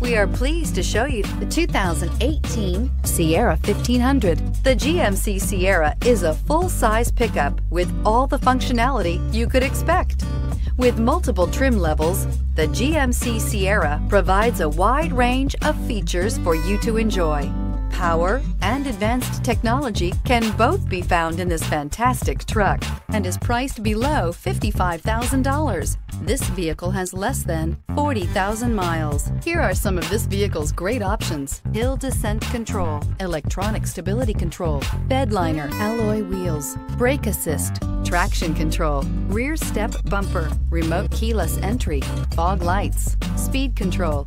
We are pleased to show you the 2018 Sierra 1500. The GMC Sierra is a full-size pickup with all the functionality you could expect. With multiple trim levels, the GMC Sierra provides a wide range of features for you to enjoy. Power and advanced technology can both be found in this fantastic truck and is priced below $55,000. This vehicle has less than 40,000 miles. Here are some of this vehicle's great options: hill descent control, electronic stability control, bed liner, alloy wheels, brake assist, traction control, rear step bumper, remote keyless entry, fog lights, speed control.